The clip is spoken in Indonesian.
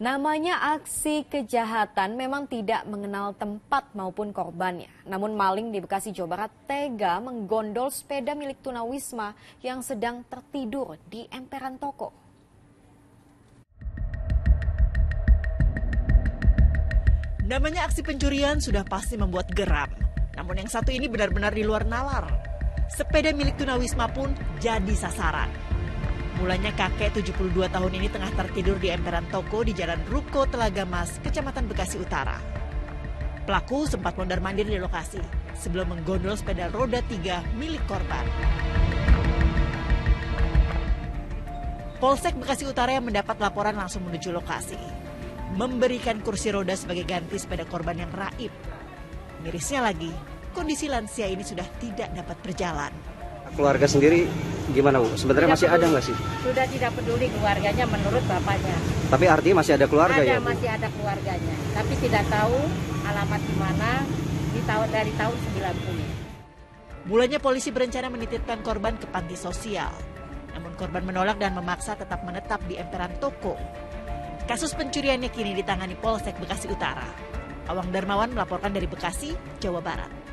Namanya aksi kejahatan memang tidak mengenal tempat maupun korbannya. Namun maling di Bekasi, Jawa Barat tega menggondol sepeda milik tunawisma yang sedang tertidur di emperan toko. Namanya aksi pencurian sudah pasti membuat geram. Namun yang satu ini benar-benar di luar nalar. Sepeda milik tunawisma pun jadi sasaran. Mulanya kakek 72 tahun ini tengah tertidur di emperan toko di Jalan Ruko Telaga Mas, Kecamatan Bekasi Utara. Pelaku sempat mondar-mandir di lokasi sebelum menggondol sepeda roda 3 milik korban. Polsek Bekasi Utara yang mendapat laporan langsung menuju lokasi, memberikan kursi roda sebagai ganti sepeda korban yang raib. Mirisnya lagi, kondisi lansia ini sudah tidak dapat berjalan. Keluarga sendiri gimana, Bu? Sebenarnya masih ada nggak sih? Sudah tidak peduli keluarganya menurut bapaknya. Tapi artinya masih ada keluarga ya, Bu? Masih ada keluarganya, tapi tidak tahu alamat di mana dari tahun 90. Mulanya polisi berencana menitipkan korban ke panti sosial. Namun korban menolak dan memaksa tetap menetap di emperan toko. Kasus pencuriannya kini ditangani Polsek Bekasi Utara. Awang Darmawan melaporkan dari Bekasi, Jawa Barat.